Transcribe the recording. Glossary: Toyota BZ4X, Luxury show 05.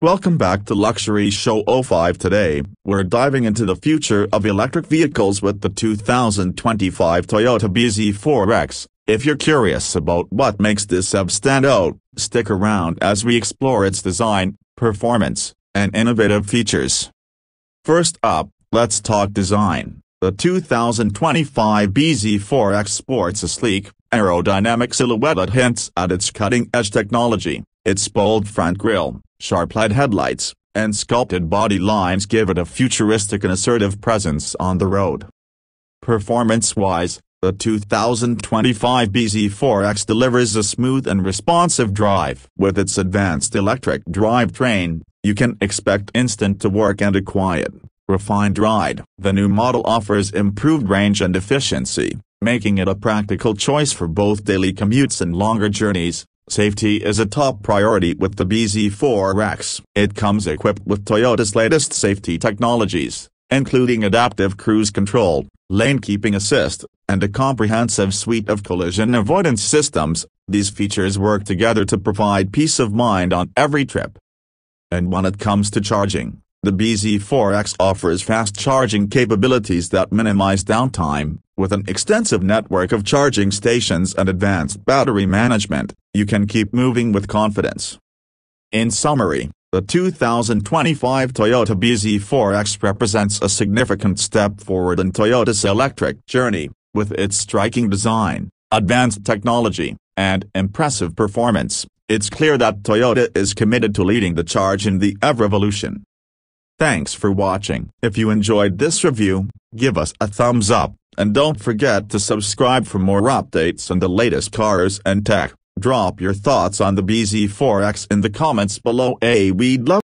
Welcome back to Luxury Show 05. Today, we're diving into the future of electric vehicles with the 2025 Toyota BZ4X. If you're curious about what makes this sub stand out, stick around as we explore its design, performance, and innovative features. First up, let's talk design. The 2025 BZ4X sports a sleek, aerodynamic silhouette that hints at its cutting-edge technology. Its bold front grille, sharp LED headlights, and sculpted body lines give it a futuristic and assertive presence on the road. Performance-wise, the 2025 BZ4X delivers a smooth and responsive drive. With its advanced electric drivetrain, you can expect instant torque and a quiet, refined ride. The new model offers improved range and efficiency, making it a practical choice for both daily commutes and longer journeys. Safety is a top priority with the BZ4X. It comes equipped with Toyota's latest safety technologies, including adaptive cruise control, lane keeping assist, and a comprehensive suite of collision avoidance systems. These features work together to provide peace of mind on every trip. And when it comes to charging, the BZ4X offers fast charging capabilities that minimize downtime. With an extensive network of charging stations and advanced battery management, you can keep moving with confidence. In summary, the 2025 Toyota BZ4X represents a significant step forward in Toyota's electric journey, with its striking design, advanced technology, and impressive performance. It's clear that Toyota is committed to leading the charge in the EV revolution. Thanks for watching. If you enjoyed this review, give us a thumbs up. And don't forget to subscribe for more updates on the latest cars and tech. Drop your thoughts on the BZ4X in the comments below. We'd love